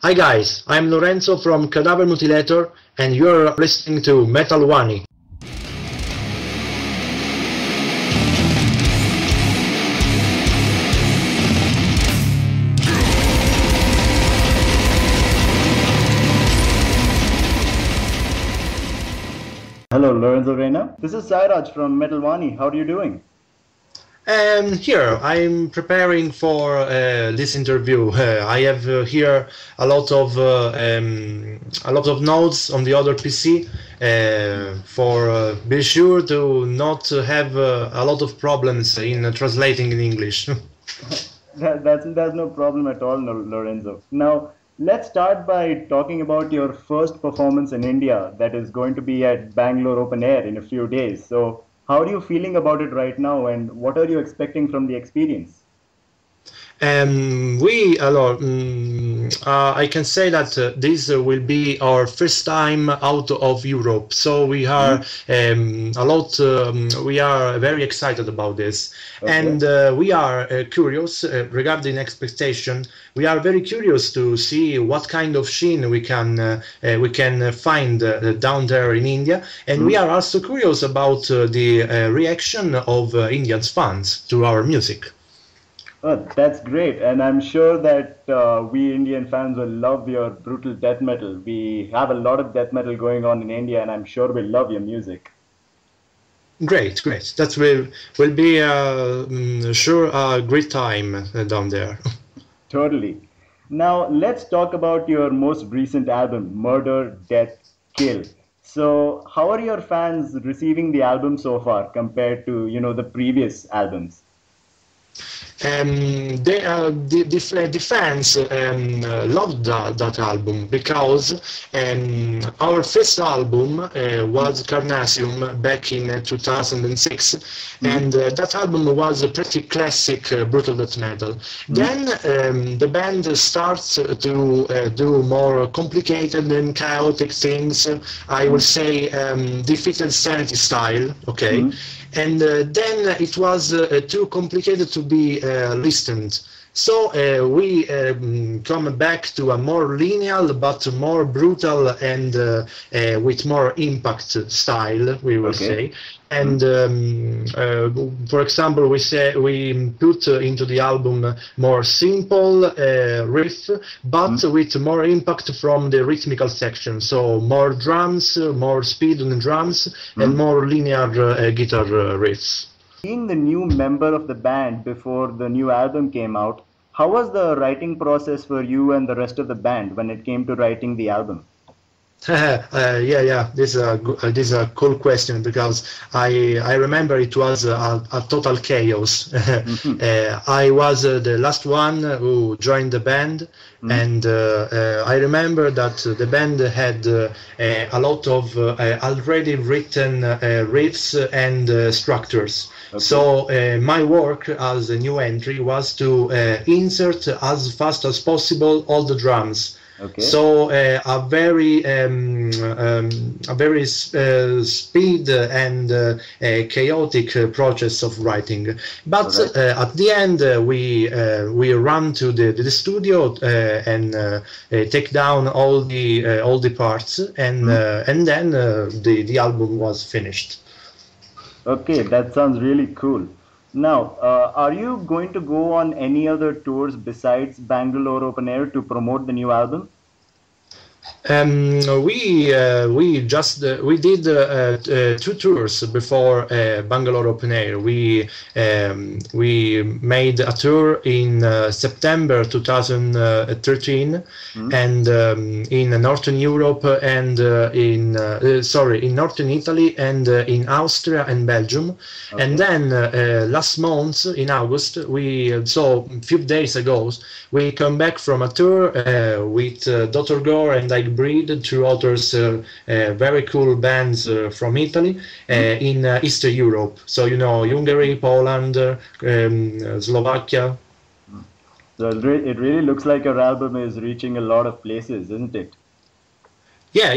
Hi guys, I'm Lorenzo from Cadaver Mutilator and you're listening to Metal Wani. Hello, Lorenzo Reyna. This is Sairaj from Metal Wani. How are you doing? Here, I'm preparing for this interview. I have here a lot of notes on the other PC for be sure to not have a lot of problems in translating in English. That's no problem at all, Lorenzo. Now, let's start by talking about your first performance in India that is going to be at Bangalore Open Air in a few days. So, how are you feeling about it right now, and what are you expecting from the experience? I can say that this will be our first time out of Europe, so we are we are very excited about this, and we are curious regarding expectation. We are very curious to see what kind of scene we can find down there in India, and we are also curious about the reaction of Indian fans to our music. Oh, that's great, and I'm sure that we Indian fans will love your brutal death metal. We have a lot of death metal going on in India, and I'm sure we'll love your music. Great, great. That will be sure a great time down there. Totally. Now, let's talk about your most recent album, Murder, Death, Kill. So, how are your fans receiving the album so far compared to, you know, the previous albums? The fans loved that album because our first album was Carnasium back in 2006, and that album was a pretty classic brutal death metal. Then the band starts to do more complicated and chaotic things, I would say defeated sanity style, okay? And then it was too complicated to be listened. So we come back to a more lineal but more brutal and with more impact style, we will say. And for example, we put into the album more simple riff, but with more impact from the rhythmical section. So more drums, more speed on the drums, and more linear guitar riffs. Being the new member of the band before the new album came out, how was the writing process for you and the rest of the band when it came to writing the album? This is a cool question because I remember it was a total chaos. I was the last one who joined the band, and I remember that the band had a lot of already written riffs and structures. So my work as a new entry was to insert as fast as possible all the drums. So a very speed and chaotic process of writing, but at the end we run to the studio and take down all the parts, and and then the album was finished. Okay, that sounds really cool. Now, are you going to go on any other tours besides Bangalore Open Air to promote the new album? We did 2 tours before Bangalore Open Air. We made a tour in September 2013, and in Northern Europe and in Northern Italy and in Austria and Belgium. And then last month in August, a few days ago, we come back from a tour with Doctor Gore and Breed, 2 others, very cool bands from Italy in Eastern Europe. So, you know, Hungary, Poland, Slovakia. So it really looks like your album is reaching a lot of places, isn't it? Yeah.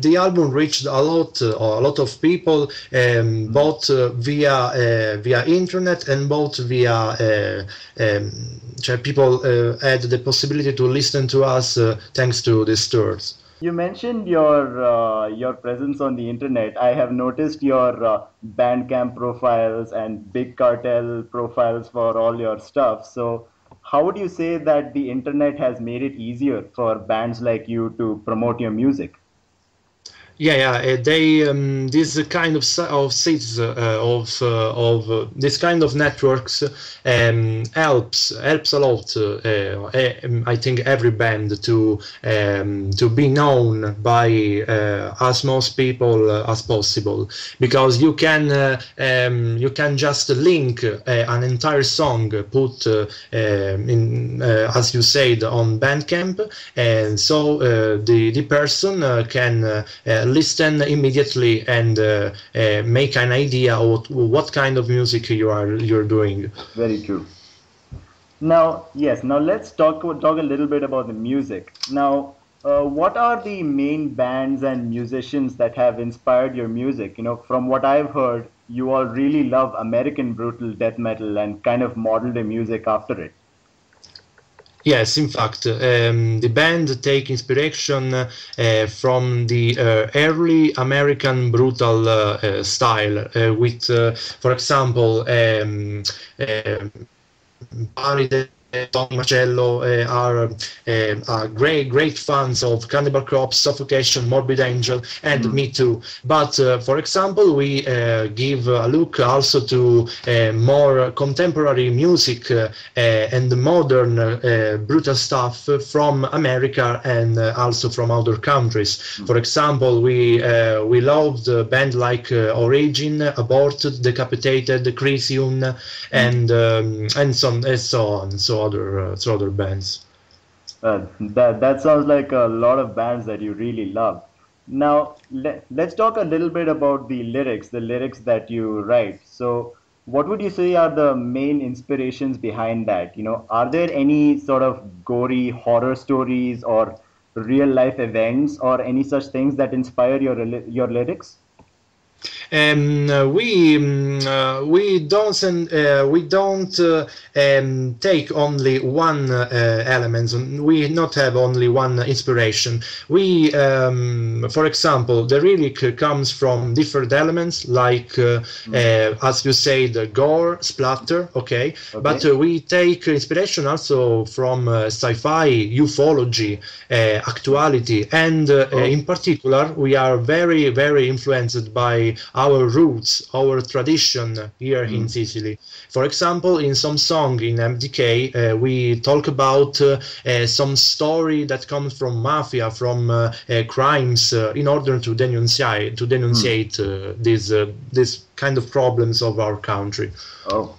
the album reached a lot of people, both via internet and both via people had the possibility to listen to us thanks to these tours. You mentioned your presence on the internet. I have noticed your Bandcamp profiles and Big Cartel profiles for all your stuff. So how would you say that the internet has made it easier for bands like you to promote your music? Yeah. This kind of sites of this kind of networks helps a lot. I think every band to be known by as most people as possible, because you can just link an entire song put in as you said on Bandcamp, and so the person can listen immediately and make an idea of what kind of music you're doing. Very true. Now, yes. Now let's talk a little bit about the music. Now, what are the main bands and musicians that have inspired your music? You know, from what I've heard, you all really love American brutal death metal and kind of modeled the music after it. Yes, in fact, the band take inspiration from the early American brutal style, with, for example, Tom Marcello are great fans of Cannibal Corpse, Suffocation, Morbid Angel, and me too. But for example, we give a look also to more contemporary music and modern brutal stuff from America and also from other countries. For example, we loved a band like Origin, Aborted, Decapitated, Carnasium, and so on. So other bands. That sounds like a lot of bands that you really love. Now let's talk a little bit about the lyrics that you write. So what would you say are the main inspirations behind that? You know, are there any sort of gory horror stories or real life events or any such things that inspire your lyrics? We don't take only one element. We not have only one inspiration. We, for example, the relic comes from different elements, like as you say, the gore, splatter. Okay. But we take inspiration also from sci-fi, ufology, actuality, and in particular, we are very, very influenced by our roots, our tradition here in Sicily. For example, in some song in MDK, we talk about some story that comes from mafia, from crimes, in order to denunciate these kind of problems of our country. Oh,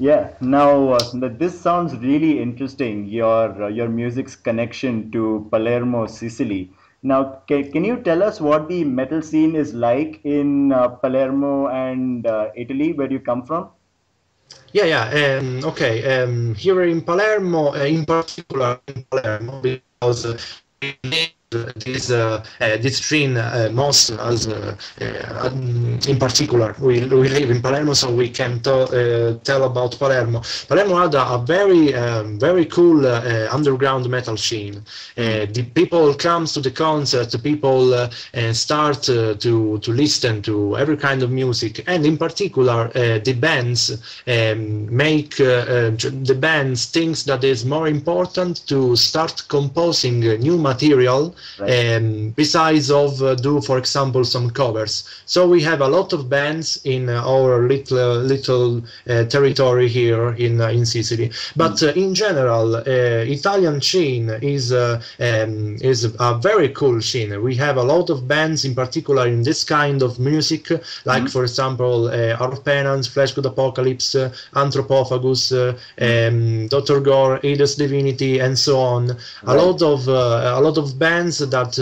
yeah. Now this sounds really interesting. Your music's connection to Palermo, Sicily. Now, can you tell us what the metal scene is like in Palermo and Italy, where you come from? Yeah. Here in Palermo, in particular in Palermo, because this scene most as in particular we live in Palermo, so we can tell about Palermo. Palermo had a very cool underground metal scene. The people comes to the concert, the people and start to listen to every kind of music, and in particular the bands make the bands thinks that is more important to start composing new material. Right. Besides of do, for example, some covers. So we have a lot of bands in our little territory here in Sicily. But in general, Italian scene is a very cool scene. We have a lot of bands, in particular in this kind of music, like for example, Hour of Penance, Fleshgod Apocalypse, Anthropophagus, Doctor Gore, Eidos Divinity, and so on. Right. A lot of bands that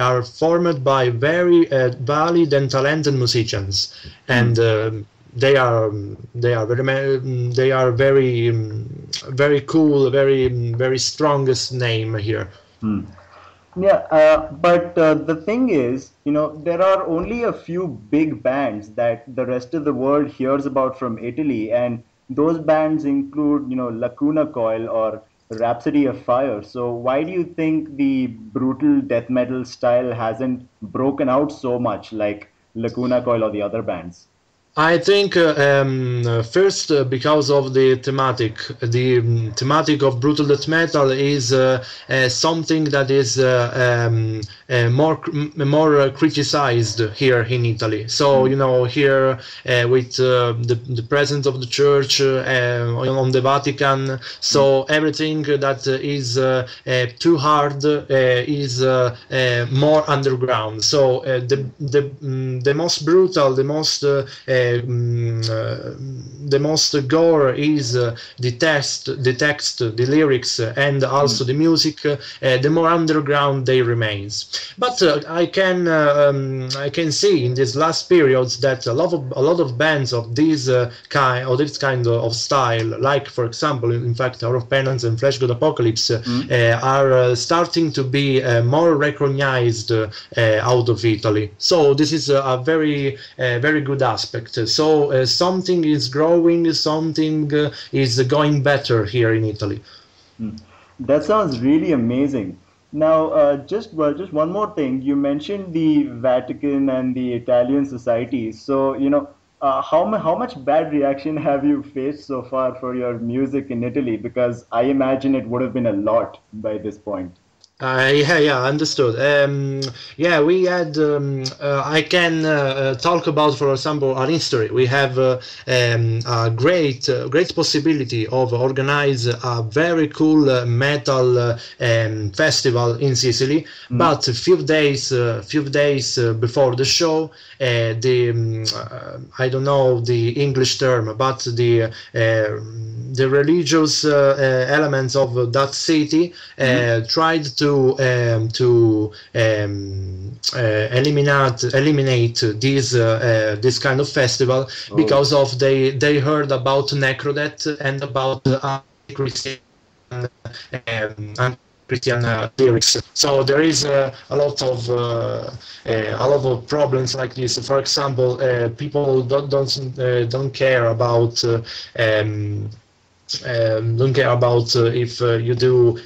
are formed by very valid and talented musicians, and they are very cool, very strongest name here. Yeah, but the thing is, there are only a few big bands that the rest of the world hears about from Italy, and those bands include, Lacuna Coil or Rhapsody of Fire. So why do you think the brutal death metal style hasn't broken out so much like Lacuna Coil or the other bands? I think first because of the thematic. The thematic of brutal death metal is something that is more criticized here in Italy. So here with the presence of the Church on the Vatican, so everything that is too hard is more underground. So the most brutal, the most gore is the text, the lyrics, and also the music. The more underground they remains. But I can see in these last periods that a lot of bands of this kind of style, like for example, in fact, Hour of Penance and Fleshgod Apocalypse, are starting to be more recognized out of Italy. So this is a very good aspect. So something is growing, something is going better here in Italy. That sounds really amazing. Now, just one more thing. You mentioned the Vatican and the Italian society. So, how much bad reaction have you faced so far for your music in Italy? Because I imagine it would have been a lot by this point. Yeah, understood. Yeah, we had. I can talk about, for example, our history. We have a great possibility of organize a very cool metal festival in Sicily. But a few days before the show, I don't know the English term, but the religious elements of that city tried to eliminate this kind of festival because of they heard about Necrodeath and about Christian lyrics. So there is a lot of problems like this. For example, people don't care about. Don't care about if you do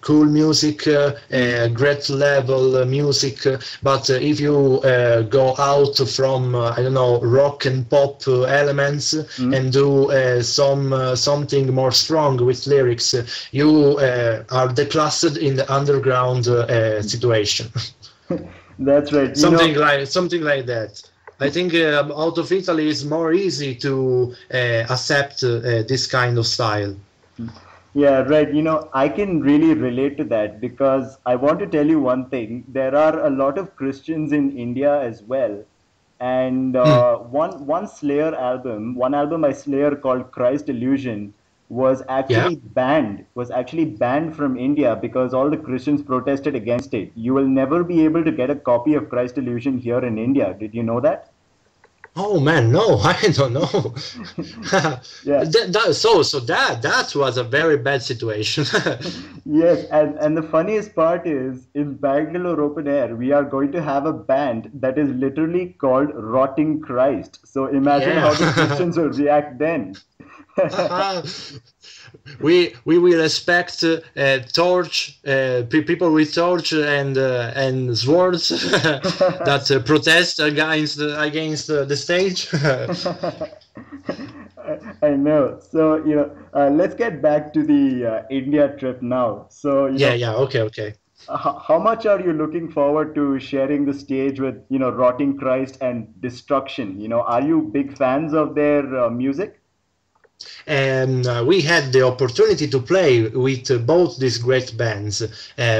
cool music, great level music, but if you go out from I don't know, rock and pop elements and do something more strong with lyrics, you are declassed in the underground situation. That's right. Something like that. I think out of Italy it's more easy to accept this kind of style. Yeah, right. I can really relate to that because I want to tell you one thing. There are a lot of Christians in India as well. And one Slayer album, by Slayer called Christ Illusion was actually banned from India because all the Christians protested against it. You will never be able to get a copy of Christ Illusion here in India. Did you know that? Oh man, no, I don't know. Yeah. So that was a very bad situation. Yes, and the funniest part is in Bangalore Open Air, we are going to have a band that is literally called Rotting Christ. So imagine how the Christians will react then. We will expect torch people with torch and swords that protest against the stage. I know. So let's get back to the India trip now. So okay. How much are you looking forward to sharing the stage with Rotting Christ and Destruction? Are you big fans of their music? And we had the opportunity to play with both these great bands.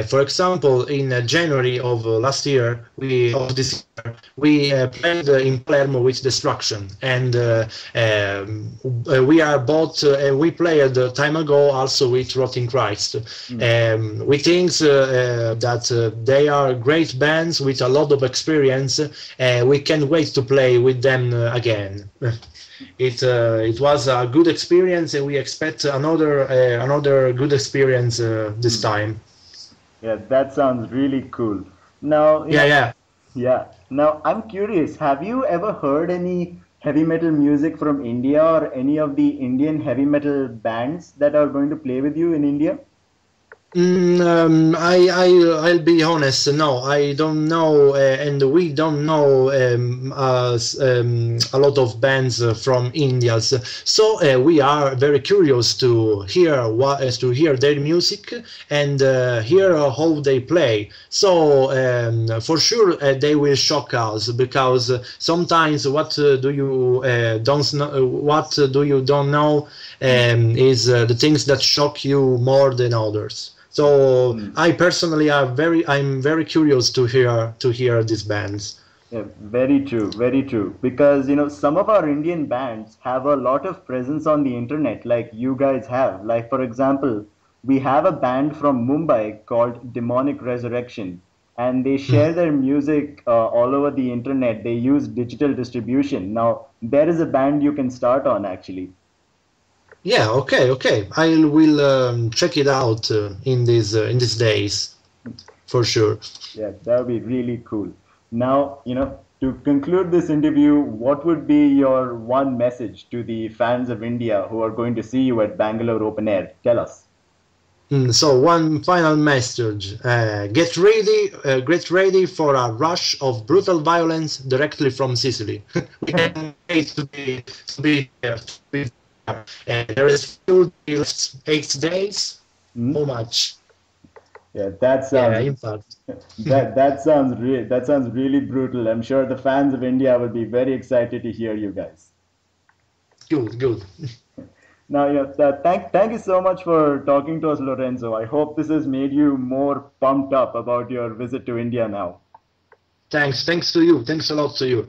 For example, in January of last year, we played in Palermo with Destruction, and we played a time ago also with Rotting Christ. We think that they are great bands with a lot of experience. We can't wait to play with them again. It was a good experience, and we expect another good experience this time. Yeah, that sounds really cool. Now, Now, I'm curious, have you ever heard any heavy metal music from India or any of the Indian heavy metal bands that are going to play with you in India? I'll be honest, no, I don't know, and we don't know a lot of bands from India, so we are very curious to hear their music and hear how they play. So for sure they will shock us, because sometimes what you don't know is the things that shock you more than others. So I personally I'm very curious to hear these bands. Yeah, very true. Because some of our Indian bands have a lot of presence on the internet, like you guys have. Like for example, we have a band from Mumbai called Demonic Resurrection, and they share their music all over the internet. They use digital distribution. Now there is a band you can start on actually. Yeah. Okay. I will check it out in these days, for sure. Yeah, that would be really cool. Now, to conclude this interview, what would be your one message to the fans of India who are going to see you at Bangalore Open Air? Tell us. So one final message: get ready for a rush of brutal violence directly from Sicily. We can't wait to be there. And there is 8 days, no much. Yeah, that sounds that sounds really brutal. I'm sure the fans of India will be very excited to hear you guys. Good. Now, thank you so much for talking to us, Lorenzo. I hope this has made you more pumped up about your visit to India now. Thanks a lot to you.